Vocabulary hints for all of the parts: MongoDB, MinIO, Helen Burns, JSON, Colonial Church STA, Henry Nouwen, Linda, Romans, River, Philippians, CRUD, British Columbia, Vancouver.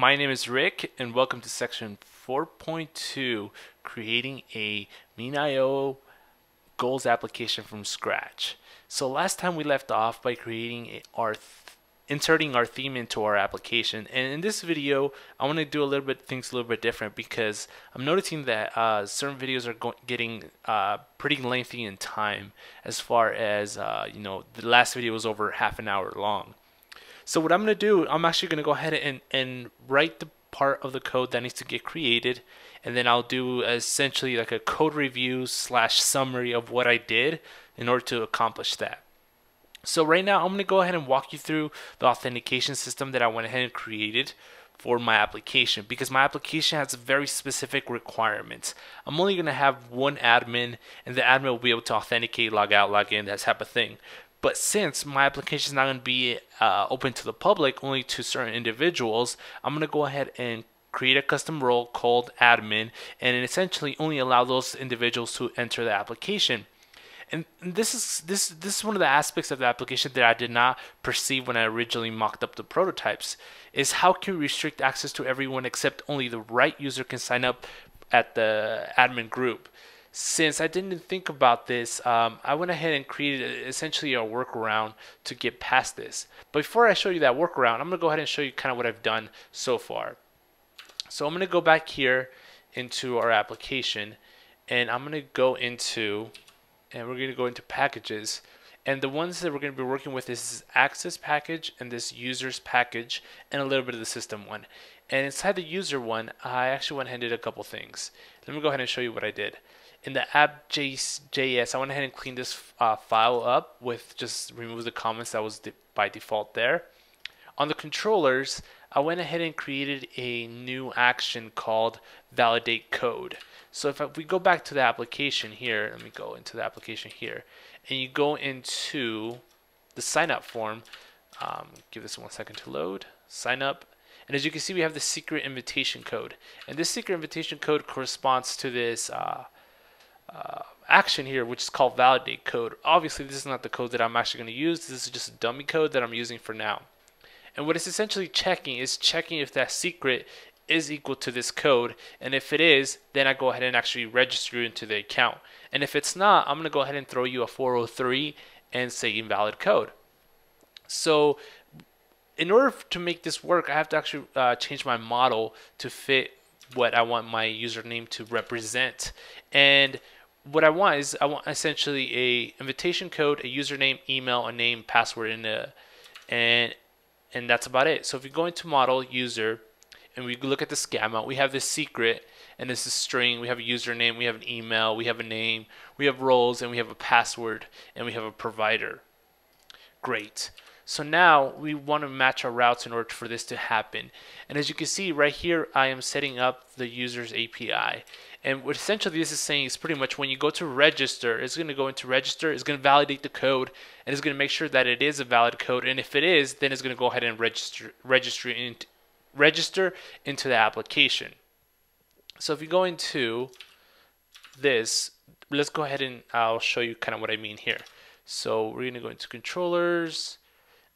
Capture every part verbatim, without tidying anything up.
My name is Rick, and welcome to section four point two, creating a MinIO goals application from scratch. So last time we left off by creating a, our inserting our theme into our application, and in this video I want to do a little bit things a little bit different because I'm noticing that uh, certain videos are go getting uh, pretty lengthy in time. As far as uh, you know, the last video was over half an hour long. So what I'm going to do, I'm actually going to go ahead and, and write the part of the code that needs to get created, and then I'll do essentially like a code review slash summary of what I did in order to accomplish that. So right now I'm going to go ahead and walk you through the authentication system that I went ahead and created for my application, because my application has very specific requirements. I'm only going to have one admin, and the admin will be able to authenticate, log out, log in, that type of thing. But since my application is not going to be uh, open to the public, only to certain individuals, I'm going to go ahead and create a custom role called admin and essentially only allow those individuals to enter the application. And this is this this is one of the aspects of the application that I did not perceive when I originally mocked up the prototypes, is how can we restrict access to everyone except only the right user can sign up at the admin group. Since I didn't think about this, um, I went ahead and created essentially a workaround to get past this. But before I show you that workaround, I'm going to go ahead and show you kind of what I've done so far. So I'm going to go back here into our application, and I'm going to go into, and we're going to go into packages. And the ones that we're going to be working with is this access package and this users package and a little bit of the system one. And inside the user one, I actually went ahead and did a couple things. Let me go ahead and show you what I did. In the app.js, I went ahead and cleaned this uh, file up with just remove the comments that was de by default there. On the controllers, I went ahead and created a new action called validate code. So if, I, if we go back to the application here, let me go into the application here, and you go into the sign up form. Um, give this one second to load. Sign up. And as you can see, we have the secret invitation code, and this secret invitation code corresponds to this Uh, Uh, action here, which is called validate code. Obviously this is not the code that I'm actually going to use. This is just a dummy code that I'm using for now. And what it's essentially checking is checking if that secret is equal to this code, and if it is, then I go ahead and actually register you into the account. And if it's not, I'm going to go ahead and throw you a four oh three and say invalid code. So in order to make this work, I have to actually uh, change my model to fit what I want my username to represent. And what I want is I want essentially a invitation code, a username, email, a name, password, and a, and and that's about it. So if we go into model user and we look at the schema, we have this secret, and this is string. We have a username, we have an email, we have a name, we have roles, and we have a password, and we have a provider. Great. So now we want to match our routes in order for this to happen. And as you can see right here, I am setting up the user's A P I. And what essentially this is saying is pretty much when you go to register, it's going to go into register, it's going to validate the code, and it's going to make sure that it is a valid code. And if it is, then it's going to go ahead and register, register, in, register into the application. So if you go into this, let's go ahead and I'll show you kind of what I mean here. So we're going to go into controllers,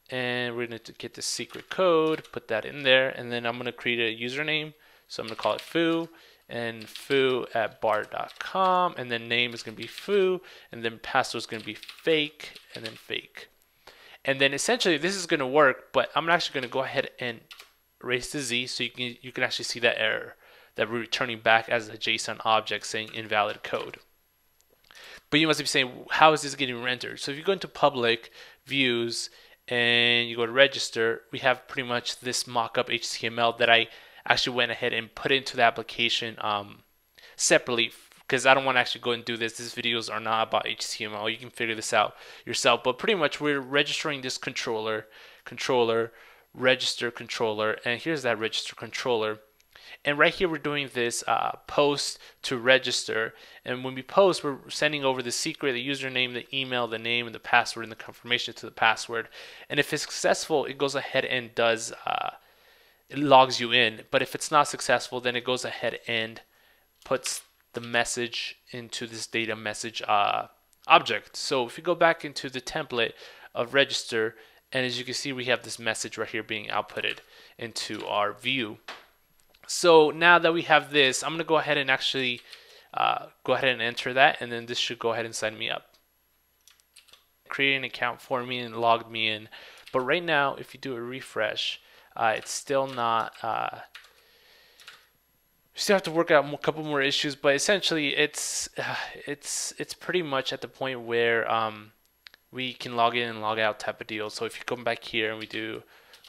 and we're going to get the secret code, put that in there, and then I'm going to create a username. So I'm going to call it foo, and foo at bar dot com, and then name is going to be foo, and then password is going to be fake, and then fake. And then essentially this is going to work, but I'm actually going to go ahead and erase the Z so you can, you can actually see that error that we're returning back as a JSON object saying invalid code. But you must be saying, how is this getting rendered? So if you go into public, views, and you go to register, we have pretty much this mockup H T M L that I actually went ahead and put into the application um, separately, because I don't want to actually go and do this. These videos are not about H T M L. You can figure this out yourself. But pretty much we're registering this controller, controller, register controller, and here's that register controller. And right here we're doing this uh, post to register, and when we post, we're sending over the secret, the username, the email, the name, and the password, and the confirmation to the password. And if it's successful, it goes ahead and does uh, it logs you in. But if it's not successful, then it goes ahead and puts the message into this data message uh, object. So if you go back into the template of register And as you can see, we have this message right here being outputted into our view. So now that we have this, I'm going to go ahead and actually uh, go ahead and enter that, and then this should go ahead and sign me up. Create an account for me and logged me in. But right now, if you do a refresh, uh, it's still not... Uh, we still have to work out a couple more issues, but essentially, it's uh, it's it's pretty much at the point where um, we can log in and log out type of deal. So if you come back here and we do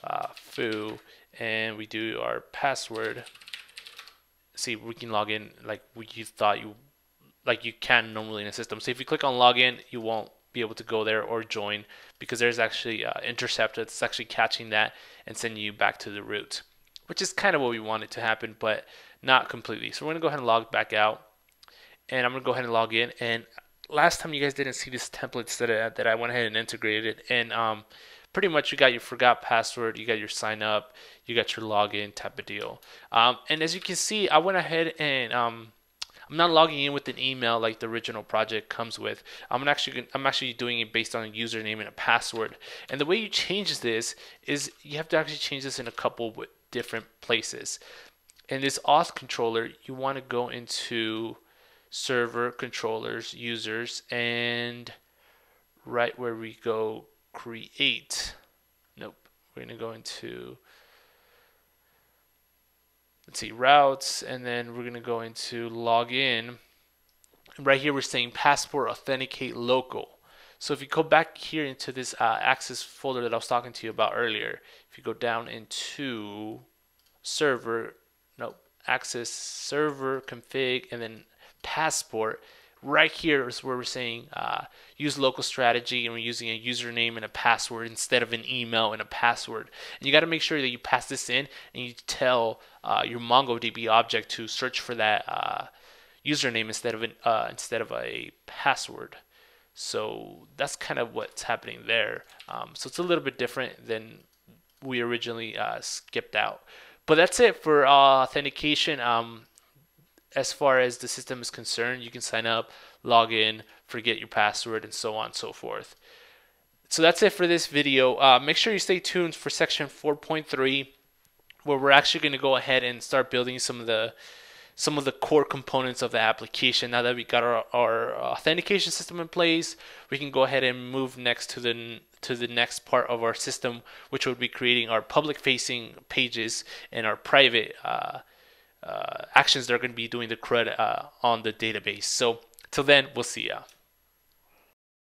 uh, foo, and we do our password, see, we can log in like you thought you like you can normally in a system. So if you click on login, you won't be able to go there or join, because there's actually uh, intercept that's actually catching that and sending you back to the root, which is kind of what we want it to happen, but not completely. So we're gonna go ahead and log back out, and I'm gonna go ahead and log in. And last time you guys didn't see this template that I, that I went ahead and integrated, and um, pretty much you got your forgot password, you got your sign up, you got your login type of deal. Um, and as you can see, I went ahead and um, I'm not logging in with an email like the original project comes with. I'm actually I'm actually doing it based on a username and a password. And the way you change this is you have to actually change this in a couple different places. In this auth controller, you want to go into server controllers, users, and right where we go create. Nope. We're going to go into, let's see, routes, and then we're going to go into login. Right here, we're saying passport authenticate local. So if you go back here into this uh, access folder that I was talking to you about earlier, if you go down into server, nope, access, server, config, and then passport. Right here is where we're saying uh, use local strategy, and we're using a username and a password instead of an email and a password. And you got to make sure that you pass this in and you tell uh, your MongoDB object to search for that uh, username instead of an uh, instead of a password. So that's kind of what's happening there. Um, so it's a little bit different than we originally uh, skipped out. But that's it for uh, authentication. Um, as far as the system is concerned, you can sign up, log in, forget your password, and so on and so forth. So that's it for this video. Uh, make sure you stay tuned for section four point three, where we're actually going to go ahead and start building some of the some of the core components of the application. Now that we got our, our authentication system in place, we can go ahead and move next to the to the next part of our system, which would be creating our public-facing pages and our private uh, uh, actions that are going to be doing the C R U D uh, on the database. So till then, we'll see ya.